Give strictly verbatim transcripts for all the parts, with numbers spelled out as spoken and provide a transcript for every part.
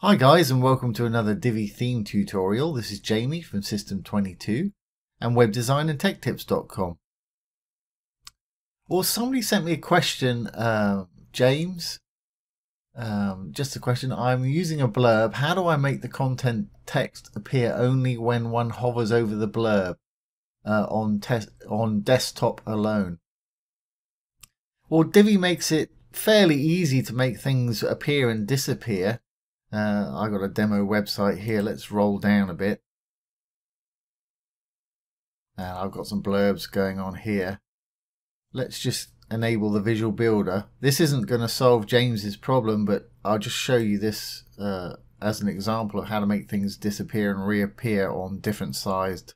Hi guys, and welcome to another Divi theme tutorial. This is Jamie from System twenty-two and web design and tech tips dot com. Well, somebody sent me a question, uh, James, um, just a question. I'm using a blurb. How do I make the content text appear only when one hovers over the blurb uh, on, on desktop alone? Well, Divi makes it fairly easy to make things appear and disappear. Uh, I got a demo website here. Let's roll down a bit. And I've got some blurbs going on here. Let's just enable the visual builder. This isn't going to solve James's problem, but I'll just show you this uh, as an example of how to make things disappear and reappear on different sized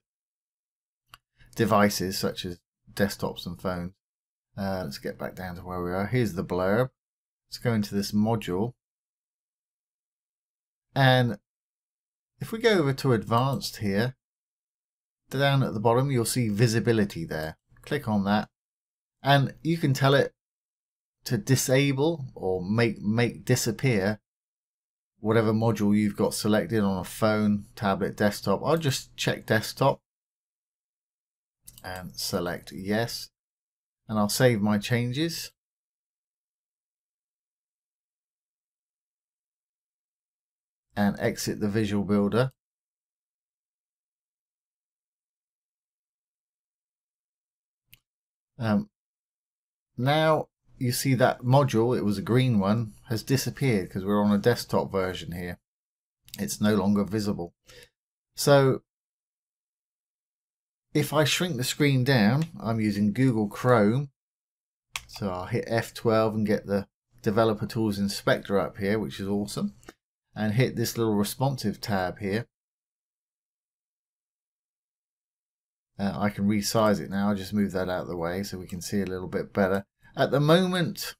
devices such as desktops and phones. Uh, let's get back down to where we are. Here's the blurb. Let's go into this module. And if we go over to advanced here, down at the bottom, you'll see visibility there. Click on that and you can tell it to disable or make, make disappear whatever module you've got selected on a phone, tablet, desktop. I'll just check desktop and select yes. And I'll save my changes. And exit the visual builder. Um, now you see that module, it was a green one, has disappeared because we're on a desktop version here. It's no longer visible. So if I shrink the screen down, I'm using Google Chrome. So I'll hit F twelve and get the Developer Tools Inspector up here, which is awesome. And hit this little responsive tab here. Uh, I can resize it now. I'll just move that out of the way so we can see a little bit better. At the moment,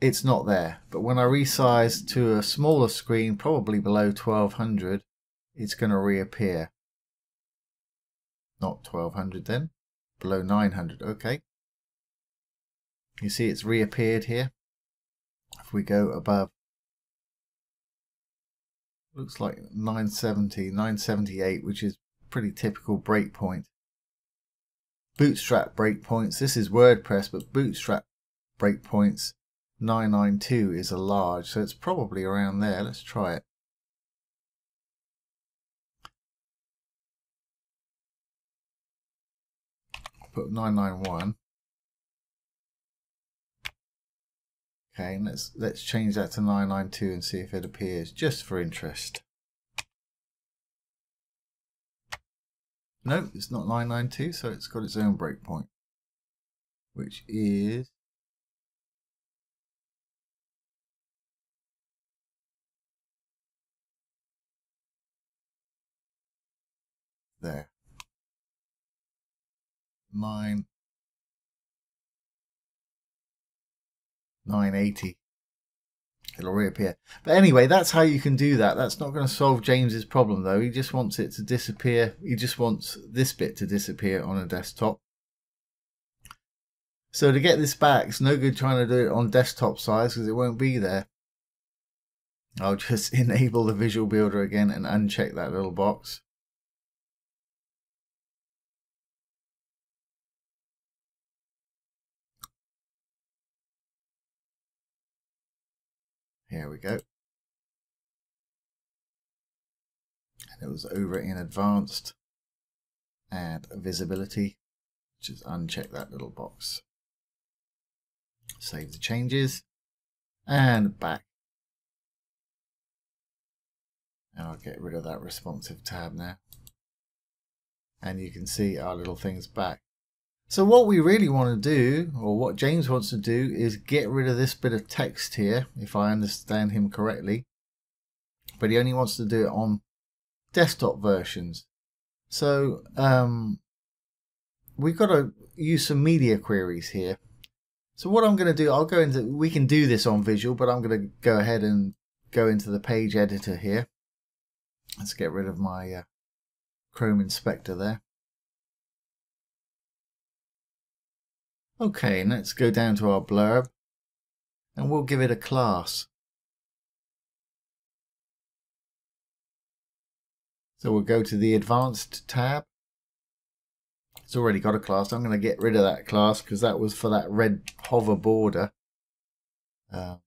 it's not there. But when I resize to a smaller screen, probably below twelve hundred, it's going to reappear. Not twelve hundred then, below nine hundred. Okay. You see it's reappeared here. If we go above, looks like nine seventy, nine seventy-eight, which is pretty typical breakpoint. Bootstrap breakpoints, this is WordPress, but Bootstrap breakpoints nine ninety-two is a large, so it's probably around there. Let's try it. Put nine ninety-one. Okay, and let's, let's change that to nine ninety-two and see if it appears, just for interest. Nope, it's not nine ninety-two, so it's got its own breakpoint, which is there. Mine. nine eighty. It'll reappear. But anyway, that's how you can do that. That's not going to solve James's problem though. He just wants it to disappear. He just wants this bit to disappear on a desktop. So to get this back, it's no good trying to do it on desktop size because it won't be there. I'll just enable the visual builder again and uncheck that little box. Here we go. And it was over in advanced and visibility. Just uncheck that little box. Save the changes and back. And I'll get rid of that responsive tab now. And you can see our little things back. So what we really want to do, or what James wants to do, is get rid of this bit of text here, if I understand him correctly. But he only wants to do it on desktop versions. So um, we've got to use some media queries here. So what I'm going to do, I'll go into, we can do this on visual, but I'm going to go ahead and go into the page editor here. Let's get rid of my uh, Chrome Inspector there. Okay, and let's go down to our blurb. and we'll give it a class. So we'll go to the Advanced tab. It's already got a class. I'm going to get rid of that class because that was for that red hover border. Uh,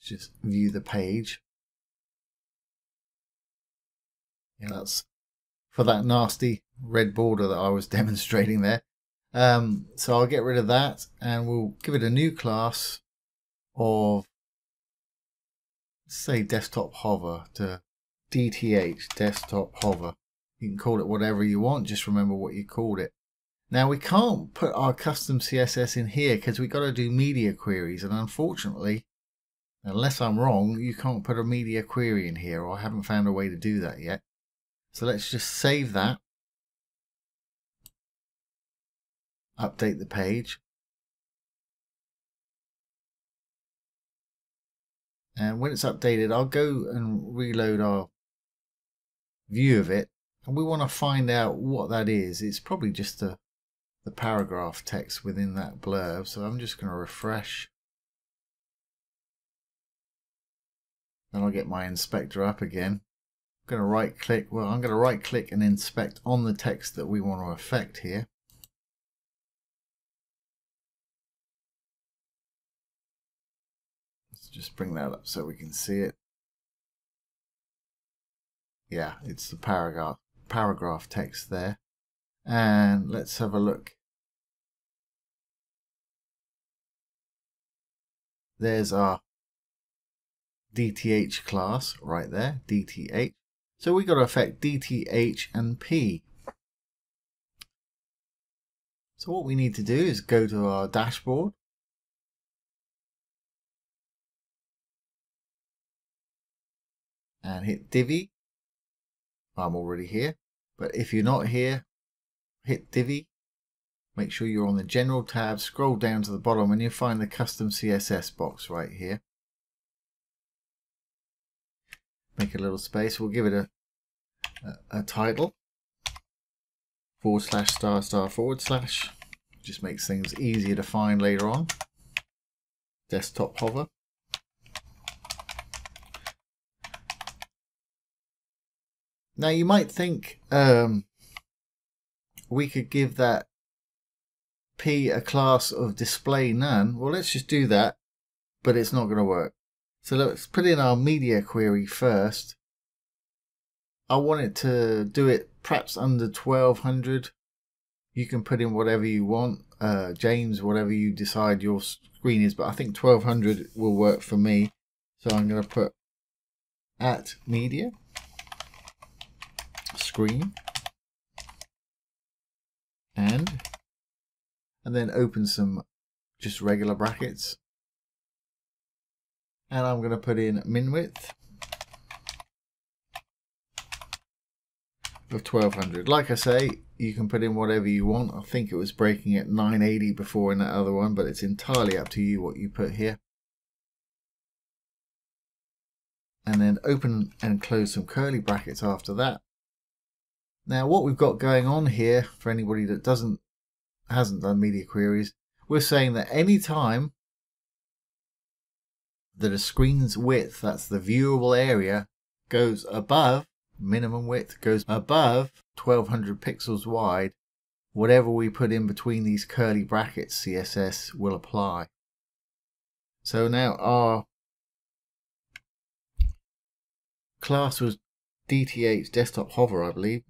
let's just view the page. Yeah, that's for that nasty red border that I was demonstrating there. Um, so I'll get rid of that and we'll give it a new class of, let's say, desktop hover to D T H, desktop hover. You can call it whatever you want, just remember what you called it. Now we can't put our custom C S S in here because we've got to do media queries, and unfortunately, unless I'm wrong, you can't put a media query in here, or I haven't found a way to do that yet. So let's just save that. Update the page. And when it's updated, I'll go and reload our view of it. And we want to find out what that is. It's probably just the, the paragraph text within that blurb. So I'm just going to refresh. Then I'll get my inspector up again. I'm going to right click. Well, I'm going to right click and inspect on the text that we want to affect here. Let's just bring that up so we can see it. Yeah, it's the paragraph. paragraph text there, and let's have a look. There's our D T H class right there, D T H. So we got to affect D T H and P. So what we need to do is go to our dashboard. And hit Divi. I'm already here, but if you're not here, hit Divi. Make sure you're on the General tab, scroll down to the bottom, and you'll find the Custom C S S box right here. Make a little space. We'll give it a, a, a title, forward slash star star forward slash. Just makes things easier to find later on. Desktop hover. Now you might think um, we could give that P a class of display none. Well, let's just do that, but it's not going to work. So let's put in our media query first. I want it to do it perhaps under twelve hundred. You can put in whatever you want, uh, James, whatever you decide your screen is, but I think twelve hundred will work for me. So I'm going to put at media screen and and then open some just regular brackets, and I'm going to put in min width of twelve hundred. Like I say, you can put in whatever you want. I think it was breaking at nine eighty before in that other one, but it's entirely up to you what you put here. And then open and close some curly brackets after that. Now what we've got going on here, for anybody that doesn't hasn't done media queries, we're saying that any time that a screen's width, that's the viewable area, goes above minimum width, goes above twelve hundred pixels wide, whatever we put in between these curly brackets, C S S will apply. So now our class was D T H desktop hover, I believe.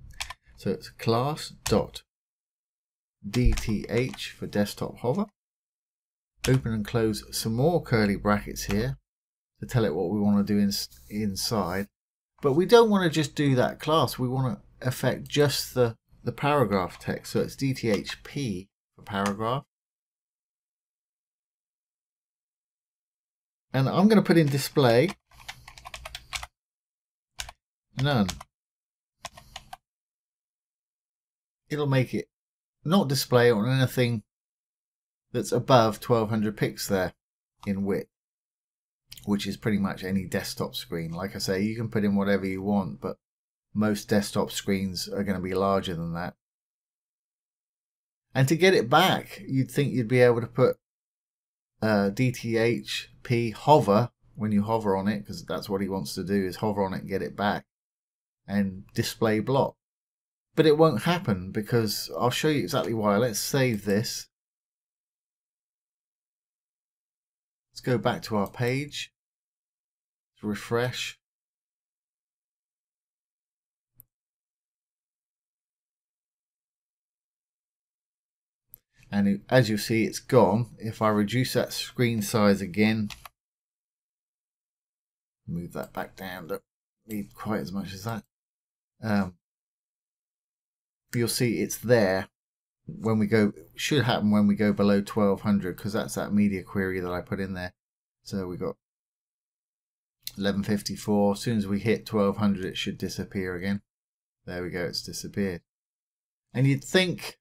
So it's class dot D T H for desktop hover. Open and close some more curly brackets here to tell it what we want to do in, inside. But we don't want to just do that class. We want to affect just the, the paragraph text. So it's D T H P for paragraph. And I'm going to put in display none. It'll make it not display on anything that's above twelve hundred pics there in width, which is pretty much any desktop screen. Like I say, you can put in whatever you want, but most desktop screens are going to be larger than that. And to get it back, you'd think you'd be able to put uh, D T H P hover, when you hover on it, because that's what he wants to do, is hover on it and get it back, and display block. But it won't happen because I'll show you exactly why. Let's save this. Let's go back to our page. Let's refresh. And as you see, it's gone. If I reduce that screen size again, move that back down, don't need quite as much as that. Um, you'll see it's there when we go, should happen when we go below twelve hundred, because that's that media query that I put in there. So we got eleven fifty-four. As soon as we hit twelve hundred, it should disappear again. There we go, it's disappeared. And you'd think,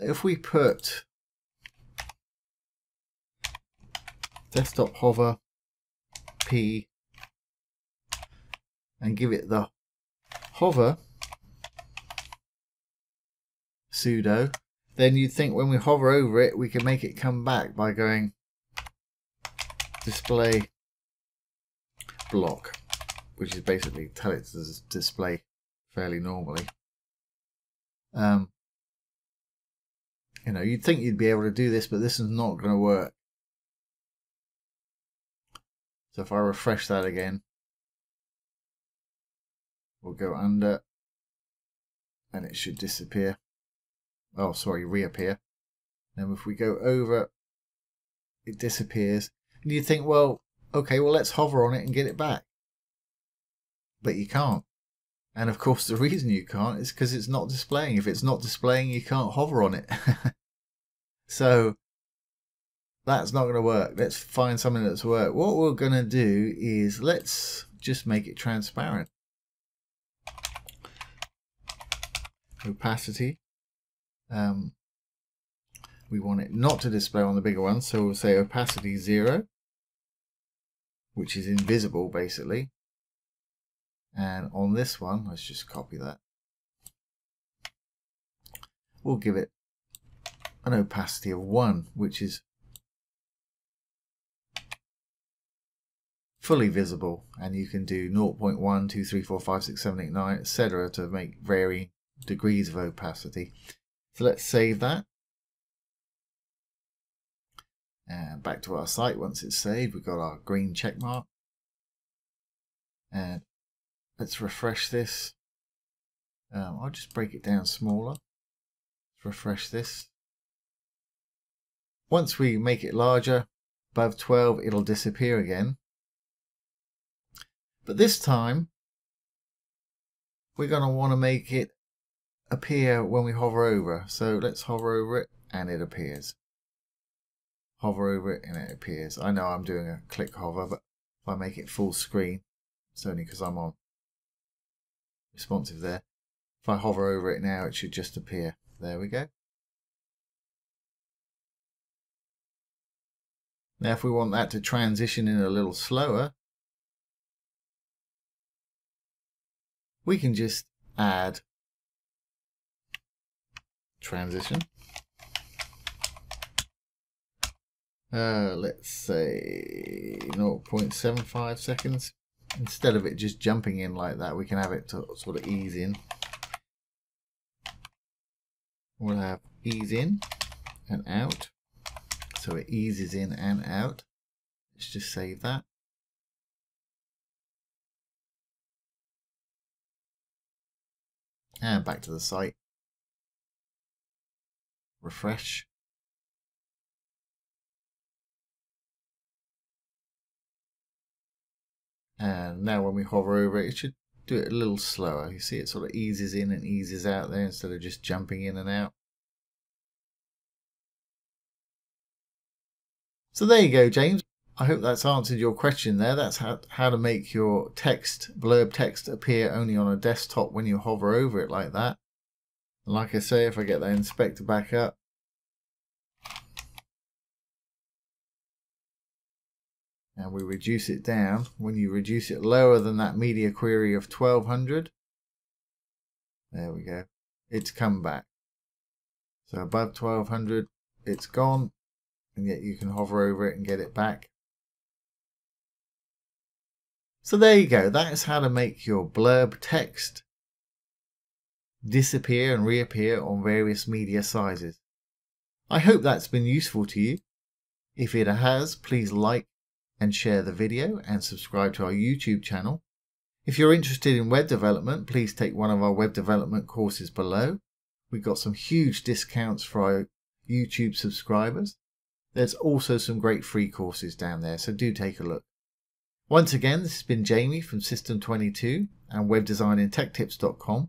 if we put desktop hover P and give it the hover sudo, then you'd think when we hover over it, we can make it come back by going display block, which is basically tell it to display fairly normally. Um, You know, you'd think you'd be able to do this, but this is not going to work. So if I refresh that again, we'll go under and it should disappear. Oh, sorry, reappear. And if we go over, it disappears. And you think, well, okay, well, let's hover on it and get it back. But you can't. And of course, the reason you can't is because it's not displaying. If it's not displaying, you can't hover on it. So that's not going to work. Let's find something that's worked. What we're going to do is let's just make it transparent. Opacity. Um, we want it not to display on the bigger one. So we'll say opacity zero, which is invisible, basically. And on this one, let's just copy that. We'll give it an opacity of one, which is fully visible. And you can do zero point one, two, three, four, five, six, seven, eight, nine, et cetera to make varying degrees of opacity. So let's save that. And back to our site. Once it's saved, we've got our green check mark. And let's refresh this. Um, I'll just break it down smaller. Let's refresh this. Once we make it larger, above twelve, it'll disappear again. But this time, we're going to want to make it appear when we hover over. So let's hover over it and it appears. Hover over it and it appears. I know I'm doing a click hover, but if I make it full screen, it's only because I'm on responsive there. If I hover over it now, it should just appear. There we go. Now if we want that to transition in a little slower, we can just add transition. Uh, let's say zero point seven five seconds. Instead of it just jumping in like that, we can have it to sort of ease in. We'll have ease in and out. So it eases in and out. Let's just save that. And back to the site. Refresh. And now when we hover over it, it should do it a little slower. You see it sort of eases in and eases out there instead of just jumping in and out. So there you go, James. I hope that's answered your question there. That's how, how to make your text, blurb text, appear only on a desktop when you hover over it like that. And like I say, if I get that inspector back up, and we reduce it down, when you reduce it lower than that media query of twelve hundred, there we go, it's come back. So above twelve hundred, it's gone, and yet you can hover over it and get it back. So there you go. That's how to make your blurb text disappear and reappear on various media sizes. I hope that's been useful to you. If it has, please like and share the video and subscribe to our YouTube channel. If you're interested in web development, please take one of our web development courses below. We've got some huge discounts for our YouTube subscribers. There's also some great free courses down there, so do take a look. Once again, this has been Jamie from System twenty-two and web design and tech tips dot com.